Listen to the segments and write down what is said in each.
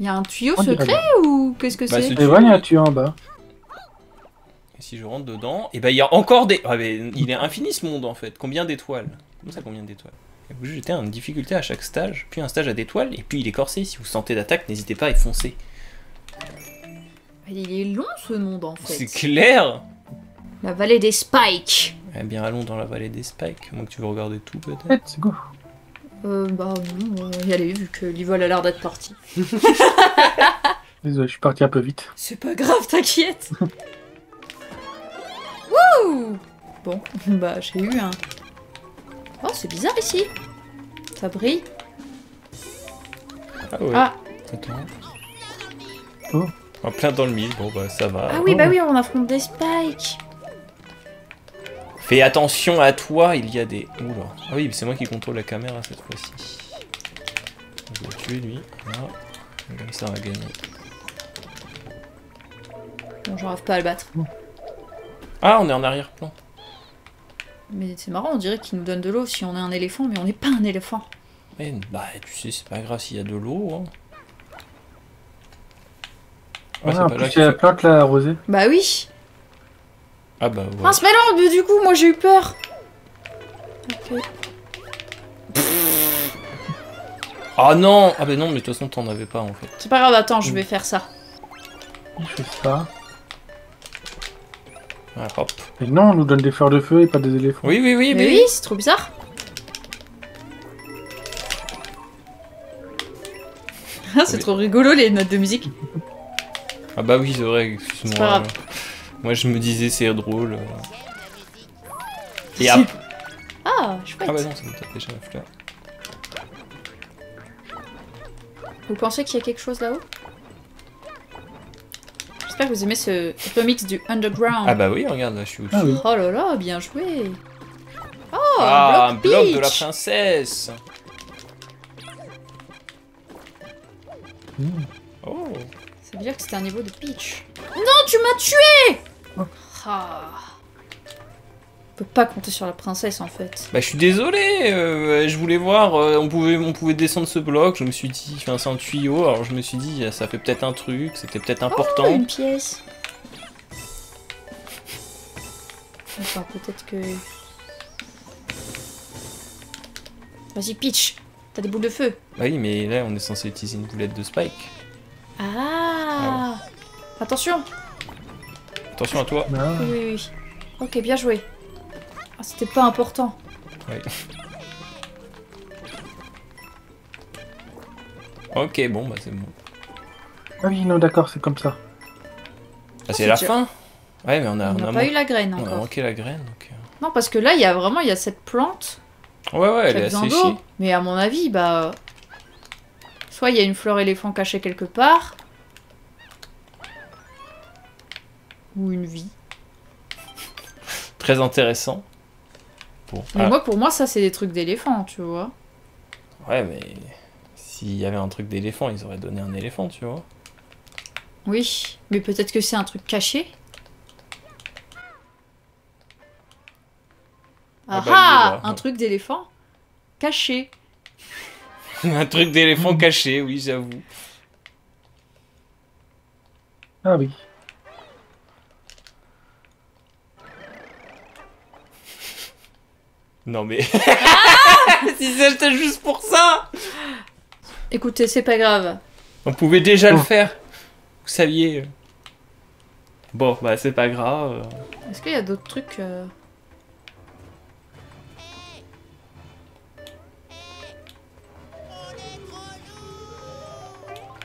Il y a un tuyau secret ou qu'est-ce que c'est? Et voilà, il y a un tuyau en bas. Et si je rentre dedans, et bah il y a encore des... Ah, mais il est infini ce monde en fait. Combien d'étoiles? Comment ça, combien d'étoiles? Vous jetez une difficulté à chaque stage, puis un stage à d'étoiles, et puis il est corsé. Si vous sentez d'attaque, n'hésitez pas à y foncer. Il est long ce monde en fait. C'est clair. La vallée des Spikes. Eh bien, allons dans la vallée des Spikes. Moi que tu veux regarder tout peut-être. C'est go. Bah non, y aller vu que Livole a l'air d'être parti. Désolé, je suis parti un peu vite. C'est pas grave, t'inquiète. Wouh. Bon, bah j'ai eu un... Oh, c'est bizarre ici. Ça brille. Ah ouais. Ah. Oh. En plein dans le mille, bon bah ça va. Ah oui, bah oui, on affronte des Spikes. Fais attention à toi, il y a des... Oula. Ah oui, c'est moi qui contrôle la caméra cette fois-ci. Je vais le tuer lui. Voilà. Comme ça, on va gagner. Bon, j'arrive pas à le battre. Ah, on est en arrière-plan. Mais c'est marrant, on dirait qu'il nous donne de l'eau si on est un éléphant, mais on n'est pas un éléphant. Mais bah, tu sais, c'est pas grave s'il y a de l'eau, hein. Ouais, ah, en plus, il y a la plante là arrosée. Bah oui. Ah bah ouais. Mince, mais non, mais du coup, moi j'ai eu peur. Ok. Ah non. Ah bah non, mais de toute façon, t'en avais pas en fait. C'est pas grave, attends, je vais faire ça. Je fais ça. Ah, hop. Mais non, on nous donne des fleurs de feu et pas des éléphants. Oui, oui, oui, mais oui, c'est trop bizarre. Ah, c'est trop rigolo les notes de musique. Ah bah oui, c'est vrai, excuse-moi. Moi je me disais c'est drôle. Et hop. Ah, je peux. Ah bah non, ça me tape déjà la fleur. Vous pensez qu'il y a quelque chose là-haut? J'espère que vous aimez ce remix du Underground. Ah bah oui, regarde, là je suis au-dessus. Ah oui. Oh là là, bien joué. Oh, ah, un bloc de la princesse. Mmh. Oh. Ça veut dire que c'était un niveau de Peach. Non, tu m'as tué. Oh. Ah. On peut pas compter sur la princesse en fait. Bah je suis désolé, je voulais voir, on pouvait descendre ce bloc, je me suis dit, enfin c'est un tuyau, alors je me suis dit ça fait peut-être un truc, c'était peut-être important. Oh, une pièce. Enfin peut-être que... Vas-y Peach, t'as des boules de feu. Bah oui, mais là on est censé utiliser une boulette de Spike. Ah, ouais. Attention. Attention à toi. Ah. Oui, oui, oui. Ok, bien joué. Ah, c'était pas important. Oui. Ok, bon, bah c'est bon. Ah oui, non, d'accord, c'est comme ça. Ah, c'est la fin. Ouais, mais on a pas eu la graine encore. On a manqué la graine. Donc... Non, parce que là, il y a vraiment, il y a cette plante. Ouais, ouais, elle est asséchée. Mais à mon avis, bah... Soit il y a une fleur éléphant cachée quelque part. Ou une vie. Très intéressant. Bon. Mais moi, pour moi, ça, c'est des trucs d'éléphant, tu vois. Ouais, mais... S'il y avait un truc d'éléphant, ils auraient donné un éléphant, tu vois. Oui, mais peut-être que c'est un truc caché. Ah ah, un truc d'éléphant caché. Un truc d'éléphant caché, oui, j'avoue. Ah oui. Non mais... Ah. Si c'était juste pour ça. Écoutez, c'est pas grave. On pouvait déjà le faire. Vous saviez. Bon, bah c'est pas grave. Est-ce qu'il y a d'autres trucs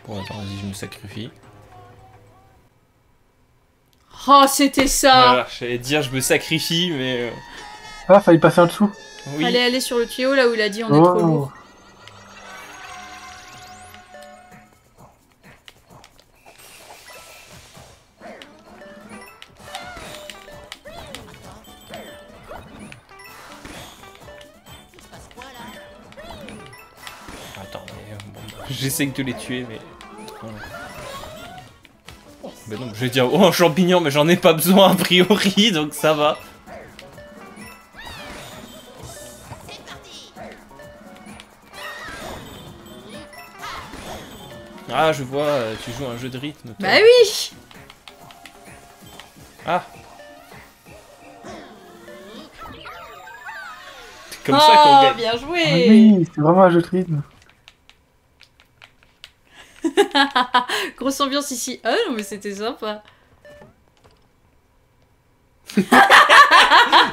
Bon, attends, vas-y, je me sacrifie. Oh, c'était ça. Voilà, j'allais dire, je me sacrifie, mais... Ah, fallait passer en dessous. Oui. Fallait aller sur le tuyau, là où il a dit, on est trop lourd. Attends, mais... Bon, j'essaie de les tuer, mais... Ben non, je vais dire, oh, un champignon, mais j'en ai pas besoin a priori, donc ça va. Ah, je vois, tu joues à un jeu de rythme. Toi. Bah oui. Ah. Comme ça qu'on gagne. Bien joué. Oui, c'est vraiment un jeu de rythme. Grosse ambiance ici. Oh non, mais c'était sympa.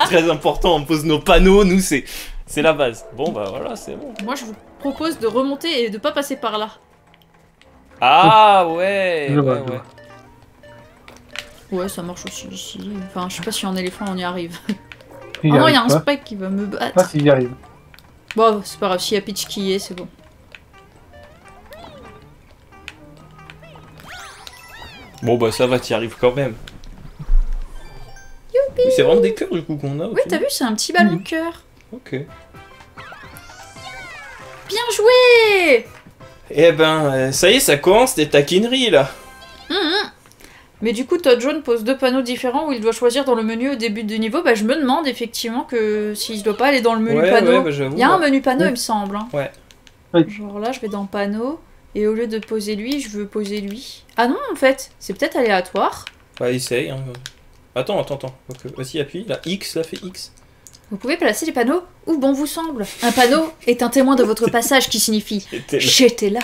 Très important, on pose nos panneaux, nous c'est la base. Bon bah voilà, c'est bon. Moi je vous propose de remonter et de pas passer par là. Ah ouais, ouais, ça marche aussi ici. Enfin, je sais pas si en éléphant on y arrive. Ah non, il y a un Spike qui va me battre. Ah, s'il y arrive. Bon, c'est pas grave, s'il y a Peach qui y est, c'est bon. Bon bah ça va, t'y arrives quand même. Mais c'est vraiment des cœurs du coup qu'on a. Oui, t'as vu, c'est un petit ballon cœur. Ok. Bien joué. Eh ben, ça y est, ça commence des taquineries là. Mais du coup, Toad Jaune pose deux panneaux différents où il doit choisir dans le menu au début du niveau. Bah, je me demande effectivement que si je dois pas aller dans le menu panneau. Ouais, bah, il y a un menu panneau, il me semble. Hein. Ouais. Genre là, je vais dans panneau et au lieu de poser lui, je veux poser lui. Ah non, en fait, c'est peut-être aléatoire. Bah, essaye. Hein. Attends, attends, attends. Vas-y, appuie. Là, X, ça fait X. Vous pouvez placer les panneaux où bon vous semble. Un panneau est un témoin de votre passage qui signifie « J'étais là ».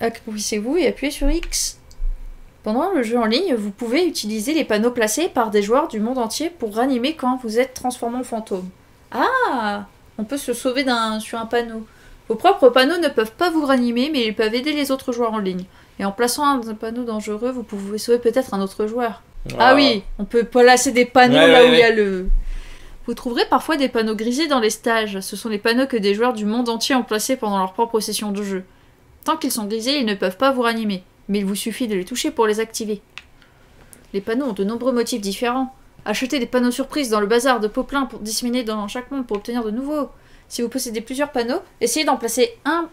Appuissez-vous et appuyez sur X. Pendant le jeu en ligne, vous pouvez utiliser les panneaux placés par des joueurs du monde entier pour ranimer quand vous êtes transformé en fantôme. Ah, on peut se sauver sur un panneau. Vos propres panneaux ne peuvent pas vous ranimer, mais ils peuvent aider les autres joueurs en ligne. Et en plaçant un panneau dangereux, vous pouvez sauver peut-être un autre joueur. Wow. Ah oui, on peut placer des panneaux là où il y a le... Vous trouverez parfois des panneaux grisés dans les stages. Ce sont les panneaux que des joueurs du monde entier ont placés pendant leur propre session de jeu. Tant qu'ils sont grisés, ils ne peuvent pas vous ranimer. Mais il vous suffit de les toucher pour les activer. Les panneaux ont de nombreux motifs différents. Achetez des panneaux surprises dans le bazar de Poplin pour disséminer dans chaque monde pour obtenir de nouveaux. Si vous possédez plusieurs panneaux, essayez d'en placer un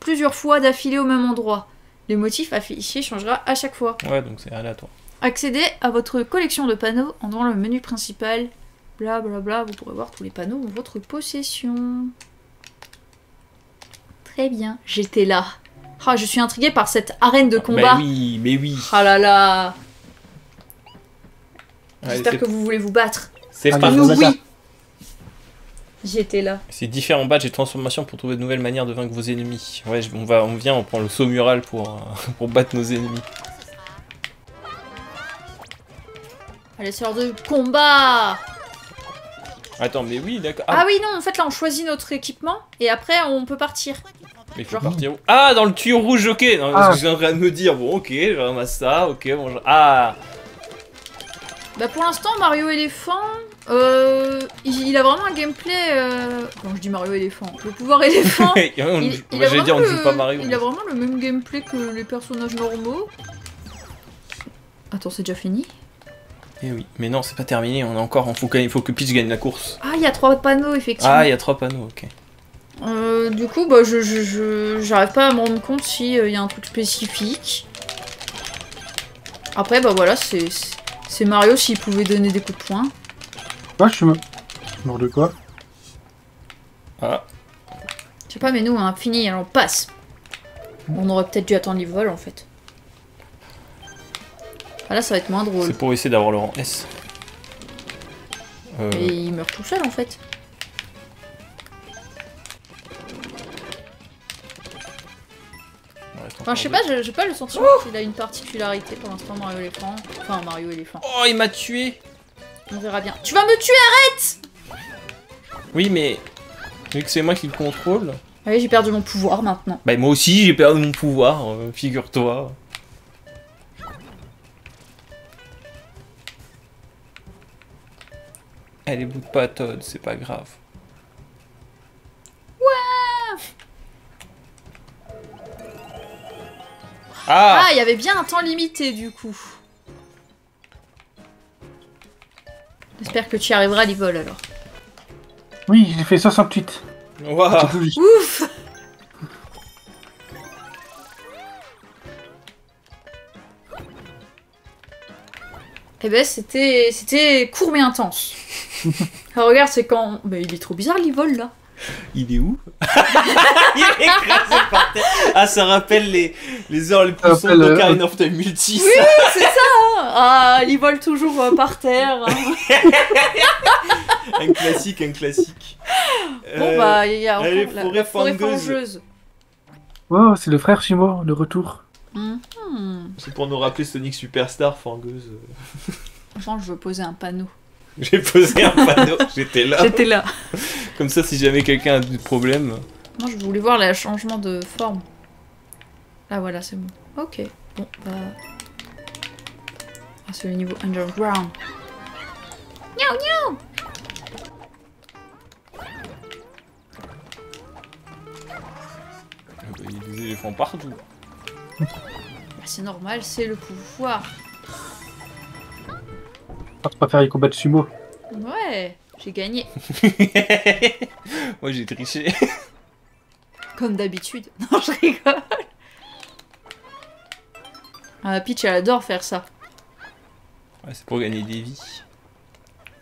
plusieurs fois d'affilée au même endroit. Le motif affiché changera à chaque fois. Ouais, donc c'est aléatoire. Accédez à votre collection de panneaux en dans le menu principal. Blablabla, bla bla, vous pourrez voir tous les panneaux en votre possession. Très bien, j'étais là. Ah, oh, je suis intriguée par cette arène de combat. Mais oui, mais oui. Ah là là. J'espère que vous voulez vous battre. C'est pas oui. J'étais là. C'est différents badges et transformations pour trouver de nouvelles manières de vaincre vos ennemis. Ouais, on prend le saut mural pour battre nos ennemis. Allez, sort de combat. Attends, mais oui, d'accord. Ah oui, non, en fait, là, on choisit notre équipement et après, on peut partir. Mais il faut partir où? Ah, dans le tuyau rouge, ok. Non, je suis en train de me dire, bon, ok, je ramasse ça, ok, bon, ah. Bah, pour l'instant, Mario Éléphant... il a vraiment un gameplay. Quand je dis Mario éléphant, le pouvoir éléphant. Il a vraiment le même gameplay que les personnages normaux. Attends, c'est déjà fini? Eh oui, mais non, c'est pas terminé. On a encore. Il faut que Peach gagne la course. Ah, il y a 3 panneaux effectivement. Ah, il y a 3 panneaux, ok. Du coup, bah, j'arrive pas à me rendre compte si y a un truc spécifique. Après, bah voilà, c'est Mario s'il pouvait donner des coups de poing. Moi je suis mort de quoi? Ah. Je sais pas, mais nous, fini, alors on passe. On aurait peut-être dû attendre Livole en fait. Ah là, ça va être moins drôle. C'est pour essayer d'avoir le rang S. Et il meurt tout seul en fait. Enfin, je sais pas, j'ai pas le sentiment qu'il a une particularité pour l'instant, Mario Éléphant. Enfin, Mario Éléphant. Oh, il m'a tué! On verra bien. Tu vas me tuer, arrête! Oui, mais... Vu que c'est moi qui le contrôle... Oui, j'ai perdu mon pouvoir maintenant. Bah moi aussi, j'ai perdu mon pouvoir, figure-toi. Elle est bout de pas, Toad, c'est pas grave. Ouais. Ah, il y avait bien un temps limité, du coup. J'espère que tu arriveras à Livole alors. Oui, j'ai fait 68. Waouh! Ouf! Eh ben, c'était court mais intense. Ah, regarde, c'est quand. Mais il est trop bizarre, Livole là. Il est où? Il est écrasé par terre. Ah, ça rappelle les heures les plus sombres de Ocarina of Time Multi. Oui, c'est ça. Ah, il vole toujours par terre. Un classique, un classique. Bon, bah, il y a les forêts fangeuses. Oh, c'est le frère Chimor, le retour. Mm-hmm. C'est pour nous rappeler Sonic Superstar, fangeuse. Genre, je veux poser un panneau. J'ai posé un panneau, j'étais là. J'étais là. Comme ça, si jamais quelqu'un a du problème. Non, je voulais voir le changement de forme. Là, voilà, c'est bon. Ok. Bon, bah. Ah, c'est le niveau underground. Miaou, miaou. Il y a des éléphants partout. Bah, c'est normal, c'est le pouvoir. Tu vas faire les combats de sumo. Ouais, j'ai gagné. Moi j'ai triché. Comme d'habitude. Non, je rigole. Peach, elle adore faire ça. Ouais, c'est pour gagner des vies.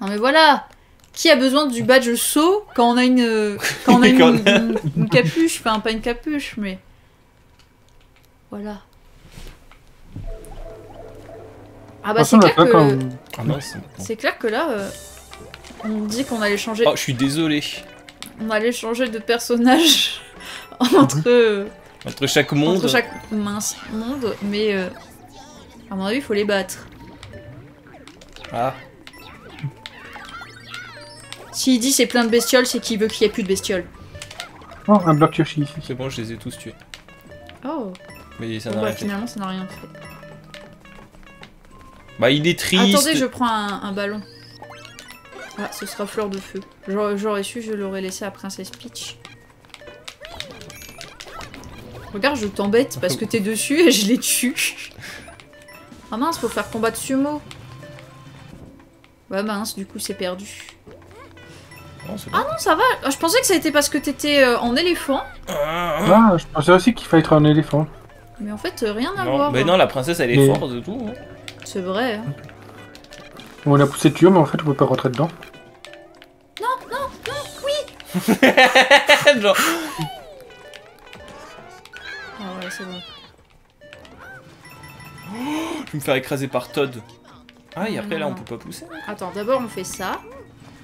Non mais voilà. Qui a besoin du badge saut quand on a une, quand on a une capuche, enfin pas une capuche, mais... Voilà. Ah bah c'est clair, que... ah clair que là, on dit qu'on allait changer... Oh, je suis désolé. On allait changer de personnage entre... Entre chaque monde. Entre chaque mince monde, mais à mon avis, il faut les battre. Ah. S'il dit c'est plein de bestioles, c'est qu'il veut qu'il n'y ait plus de bestioles. Oh, un bloc Yoshi. C'est bon, je les ai tous tués. Oh. Mais ça n'a rien fait. Finalement, ça n'a rien fait. Bah il est triste. Attendez, je prends un ballon. Ah, ce sera fleur de feu. J'aurais su, je l'aurais laissé à Princesse Peach. Regarde, je t'embête parce que t'es dessus et je les tue. Ah mince, faut faire combat de sumo. Bah mince, du coup c'est perdu. Non, ah non, ça va. Je pensais que ça était parce que t'étais en éléphant. Ah, je pensais aussi qu'il fallait être en éléphant. Mais en fait, rien à voir. Mais non, la princesse elle est forte de tout. Hein. C'est vrai. Hein. On a poussé le tuyau, mais en fait, on peut pas rentrer dedans. Non, non, non, oui. Genre... Ah ouais, c'est bon. Oh, je vais me faire écraser par Toad. Ah, et après, là, on peut pas pousser. Attends, d'abord, on fait ça.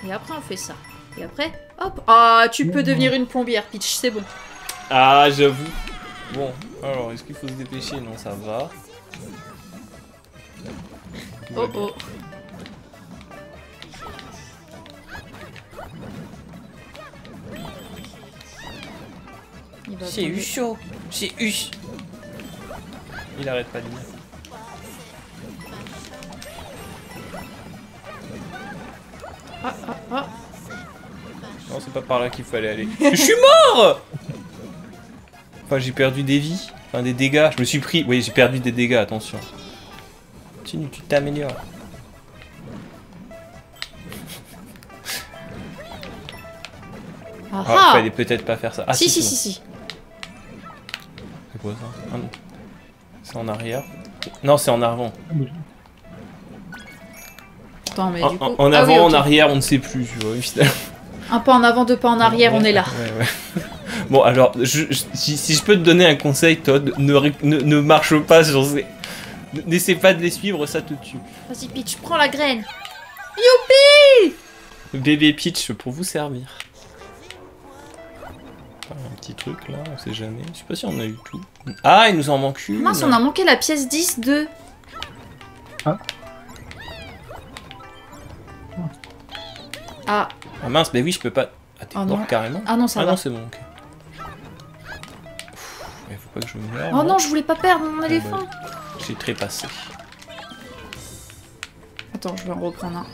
Et après, on fait ça. Et après, hop. Ah, tu peux devenir une plombière, Peach, c'est bon. Ah, j'avoue. Bon, alors, est-ce qu'il faut se dépêcher? Non, ça va. Oh oh. C'est eu chaud. C'est eu. Il arrête pas de dire. Ah ah ah. Non, c'est pas par là qu'il fallait aller. Je suis mort. Enfin, j'ai perdu des vies. Enfin, des dégâts. Je me suis pris. Oui, j'ai perdu des dégâts, attention. Tu t'améliores. Ah, ah, fallait peut-être pas faire ça. Ah, si, si, si, si. C'est quoi ça? C'est en arrière? Non, c'est en avant. Attends, mais du coup... En avant, ah, oui, okay. En arrière, on ne sait plus, tu vois, finalement. Un pas en avant, deux pas en arrière, on est là. Ouais, ouais. Bon, alors, si je peux te donner un conseil, Toad, ne marche pas sur ces... N'essaie pas de les suivre, ça te tue. Vas-y Peach, prends la graine. Youpi! Bébé Peach pour vous servir. Un petit truc là, on sait jamais. Je sais pas si on a eu tout. Ah, il nous en manque une. Mince, on a manqué la pièce 10 de... Ah. Ah. Ah mince, mais oui, je peux pas... Ah, t'es mort carrément. Ah non, ça va. Ah non, c'est bon, ok. Il faut pas que je me meure. Oh non, je voulais pas perdre mon éléphant. J'ai trépassé. Attends, je vais en reprendre un.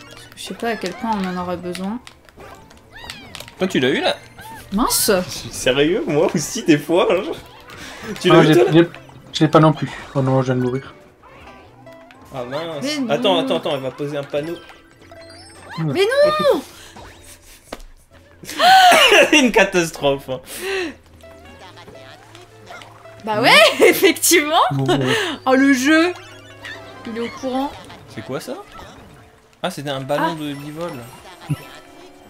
Parce que je sais pas à quel point on en aurait besoin. Toi, tu l'as eu là? Mince! Je suis sérieux, moi aussi, des fois. Tu l'as eu toi? Je l'ai pas non plus. Oh non, je viens de mourir. Ah mince. Attends, attends, attends, elle va poser un panneau. Mais non! C'est une catastrophe. Hein. Bah ouais, effectivement. Oh, le jeu. Il est au courant. C'est quoi ça? Ah, c'était un ballon de Livole.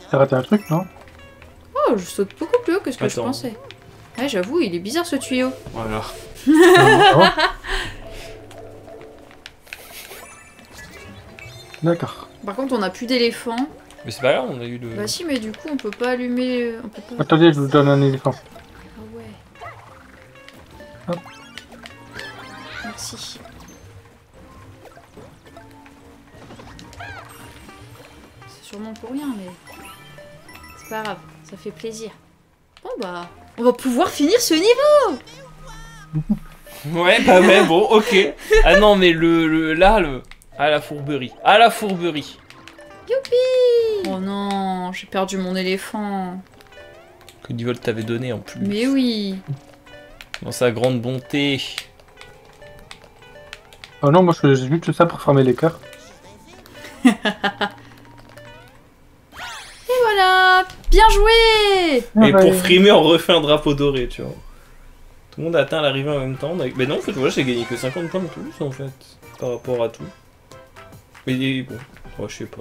T'as raté un truc, non? Oh, Oh, je saute beaucoup plus haut que ce que je pensais. Ouais, j'avoue, il est bizarre ce tuyau. Voilà. D'accord. Par contre, on n'a plus d'éléphant. Mais c'est pas grave, on a eu de... Bah si, mais du coup, on peut pas allumer... On peut pas... Attendez, je vous donne un éléphant. Ah ouais. Hop. Merci. C'est sûrement pour rien, mais... C'est pas grave, ça fait plaisir. Bon bah, on va pouvoir finir ce niveau. Ouais, bah ouais, bon, ok. Ah non, mais là... À la fourberie. À la fourberie. Youpi! Oh non, j'ai perdu mon éléphant. Que Livole t'avait donné en plus. Mais oui. Dans sa grande bonté. Oh non, moi j'ai juste ça pour fermer les cœurs. Et voilà! Bien joué! Mais pour frimer, on refait un drapeau doré, tu vois. Tout le monde a atteint l'arrivée en même temps. Mais non, en fait, moi j'ai gagné que 50 points de plus en fait. Par rapport à tout. Mais bon, oh, je sais pas.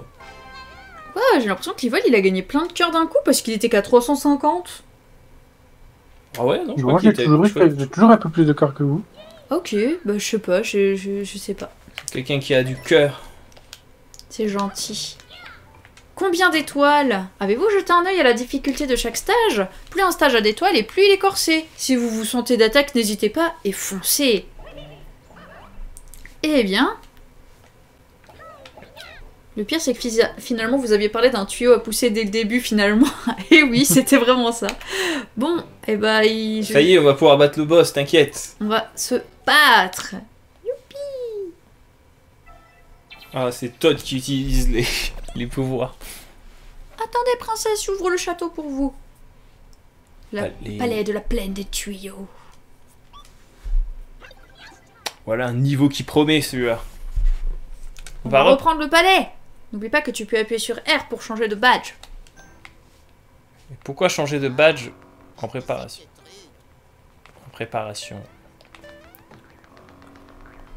Ouais, j'ai l'impression que Livole il a gagné plein de cœurs d'un coup parce qu'il était qu'à 350. Ah ouais, non, je crois qu'il était... J'ai toujours un peu plus de cœurs que vous. Ok, bah je sais pas, je sais pas. Quelqu'un qui a du cœur. C'est gentil. Combien d'étoiles? Avez-vous jeté un œil à la difficulté de chaque stage? Plus un stage a d'étoiles et plus il est corsé. Si vous vous sentez d'attaque, n'hésitez pas et foncez. Eh bien... Le pire, c'est que finalement, vous aviez parlé d'un tuyau à pousser dès le début, finalement. Et oui, c'était vraiment ça. Bon, et bah... Ça y est, on va pouvoir battre le boss, t'inquiète. On va se battre. Youpi! Ah, c'est Toad qui utilise les pouvoirs. Attendez, princesse, j'ouvre le château pour vous. Le palais de la plaine des tuyaux. Voilà un niveau qui promet, celui-là. On va reprendre le palais. N'oublie pas que tu peux appuyer sur R pour changer de badge. Et pourquoi changer de badge en préparation? En préparation.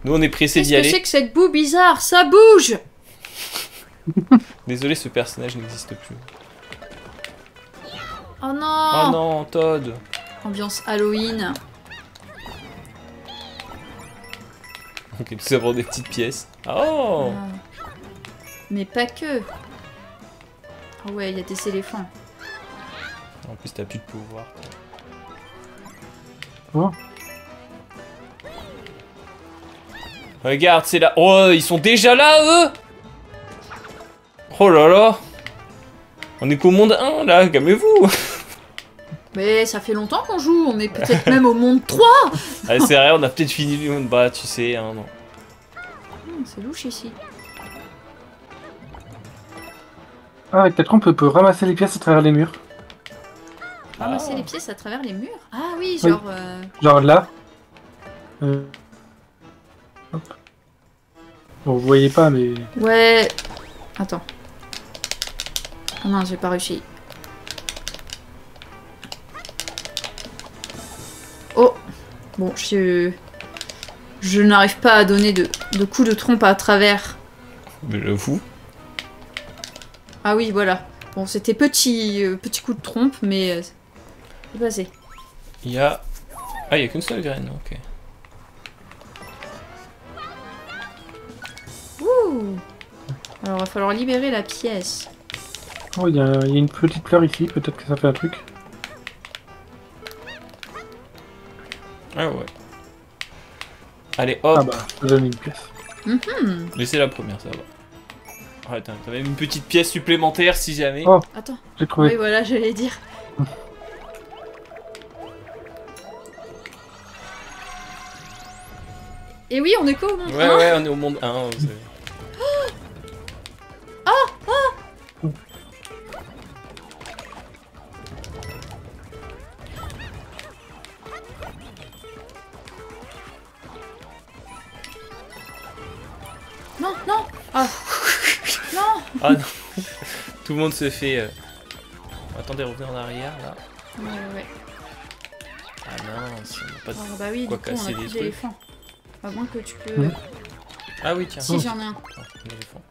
Nous, on est pressés d'y aller. Qu'est-ce que c'est que cette boue bizarre? Ça bouge. Désolé, ce personnage n'existe plus. Oh non. Oh non, Toad. Ambiance Halloween. Ok, nous avons des petites pièces. Oh ah. Mais pas que. Oh ouais, il y a des éléphants. En plus, t'as plus de pouvoir. Oh. Regarde, c'est là. Oh, ils sont déjà là, eux. Oh là là. On est qu'au monde 1, là. Calmez-vous. Mais ça fait longtemps qu'on joue, on est peut-être même au monde 3. Ah, c'est vrai, on a peut-être fini le monde, bah tu sais, hein, non. C'est louche ici. Ah, avec ta trompe, on peut ramasser les pièces à travers les murs. Ramasser les pièces à travers les murs? Ah oui, genre... Oui. Genre là. Hop. Bon, vous voyez pas, mais... Ouais... Attends. Ah non, j'ai pas réussi. Bon, je n'arrive pas à donner de coups de trompe à travers. Mais j'avoue. Ah oui, voilà. Bon, c'était petit coup de trompe, mais c'est passé. Il y a... Ah, il n'y a qu'une seule graine, ok. Ouh. Alors, il va falloir libérer la pièce. Oh, il y a une petite fleur ici, peut-être que ça fait un truc. Ah ouais. Allez, hop. Ah bah, je donne une pièce. Laissez la première, ça va. Ouais, t'as même une petite pièce supplémentaire si jamais. Oh, attends. J'ai trouvé. Oui, voilà, j'allais dire. Et oui, on est quoi au monde 1? Ouais, ouais, on est au monde 1. Ah, ah. Non, non, ah, non. Ah non, tout le monde se fait... Attendez, revenir en arrière, là. Ouais, ouais. Ah non, si on n'a pas de... Ah bah oui, quoi, du coup, on a plus d'éléphants. À moins que tu peux... Ah oui, tiens. Si, j'en ai un. Ah, un éléphant.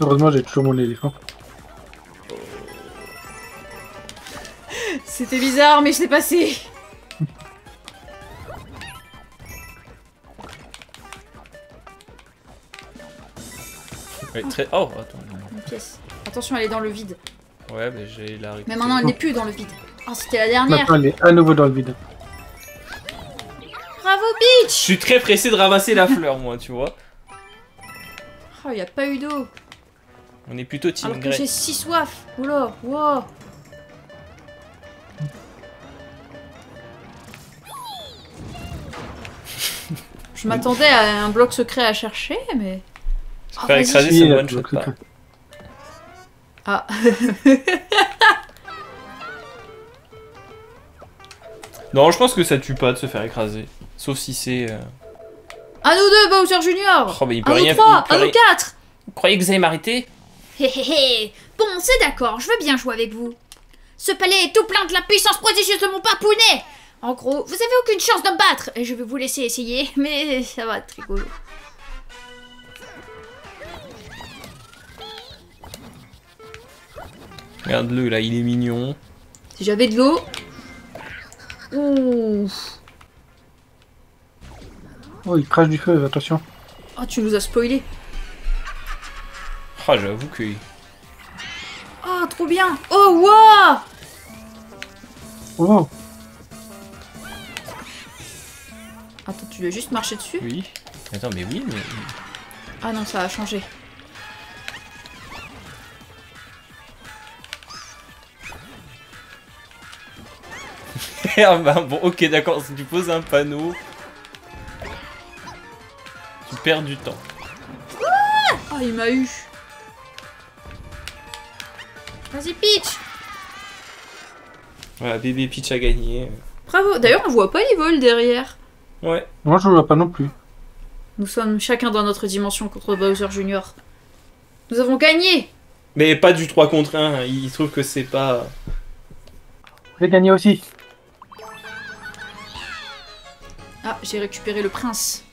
Heureusement, j'ai toujours mon éléphant. C'était bizarre, mais je l'ai passé. Ouais, très... Oh, attends. Une pièce. Attention, elle est dans le vide. Ouais, mais j'ai la récupérée. Mais maintenant, elle n'est plus dans le vide. Oh, c'était la dernière. Maintenant, elle est à nouveau dans le vide. Bravo, Peach! Je suis très pressé de ramasser la fleur, moi, tu vois. Oh, y a pas eu d'eau. On est plutôt team grey. J'ai si soif. Oula, wow. Je m'attendais à un bloc secret à chercher, mais... Oh, faire écraser, c'est one shot. Ah. Non, je pense que ça tue pas de se faire écraser. Sauf si c'est... Un ou deux, Bowser Jr. Oh, mais il peut rien faire. Un ou trois, un ou quatre. Vous croyez que vous allez m'arrêter? Hé. Bon, c'est d'accord, je veux bien jouer avec vous. Ce palais est tout plein de la puissance prodigieuse de mon papounet. En gros, vous avez aucune chance de me battre. Je vais vous laisser essayer, mais ça va être très cool. Regarde-le, là, il est mignon. Si j'avais de l'eau... Ouf. Oh, il crache du feu, attention. Oh, tu nous as spoilé. Ah, oh, j'avoue que... Oh, trop bien. Oh, wow. Wow. Attends, tu veux juste marcher dessus? Oui. Attends, mais oui, mais... Ah non, ça a changé. Bon, ok, d'accord, si tu poses un panneau, tu perds du temps. Ah, oh, il m'a eu. Vas-y, Peach. Voilà, bébé Peach a gagné. Bravo. D'ailleurs, on voit pas Livole derrière. Ouais. Moi, je le vois pas non plus. Nous sommes chacun dans notre dimension contre Bowser Jr. Nous avons gagné. Mais pas du 3 contre 1. Il trouve que c'est pas... J'ai gagné aussi. Ah, j'ai récupéré le prince.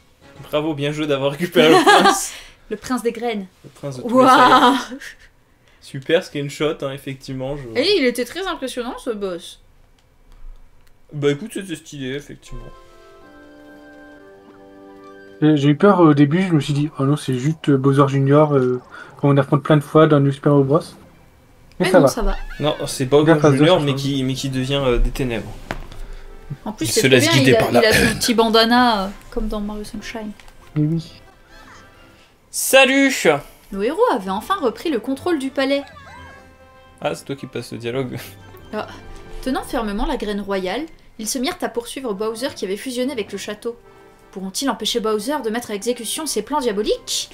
Bravo, bien joué d'avoir récupéré le prince. Le prince des graines. Le prince de tous les salades. Super, ce qui est une shot, hein, effectivement. Je... Et il était très impressionnant, ce boss. Bah écoute, c'était stylé, effectivement. J'ai eu peur au début, je me suis dit, oh non, c'est juste Bowser Jr. Qu'on affronte plein de fois dans le Super Mario Bros. Mais ça, non, va. Ça va. Non, c'est Bowser Jr. mais qui devient des ténèbres. En plus, c'est bien, il a son petit bandana, comme dans Mario Sunshine. Oui. Salut! Nos héros avaient enfin repris le contrôle du palais. Ah, c'est toi qui passes le dialogue. Ah. Tenant fermement la graine royale, ils se mirent à poursuivre Bowser qui avait fusionné avec le château. Pourront-ils empêcher Bowser de mettre à exécution ses plans diaboliques?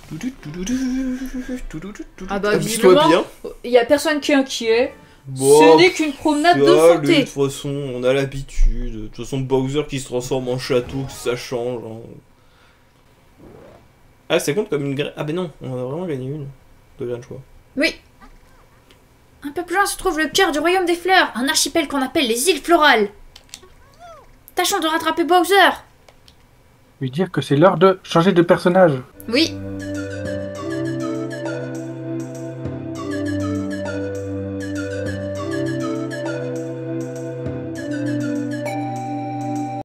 Ah bah, visiblement, il n'y a personne qui est inquiet. Bon, ce n'est qu'une promenade de santé. De toute façon, on a l'habitude. De toute façon, Bowser qui se transforme en château, ça change. Hein. Ah, ça compte comme une grève. Ah ben non, on a vraiment gagné une. De bien de choix. Oui. Un peu plus loin se trouve le cœur du royaume des fleurs. Un archipel qu'on appelle les îles florales. Tâchons de rattraper Bowser. Lui dire que c'est l'heure de changer de personnage. Oui.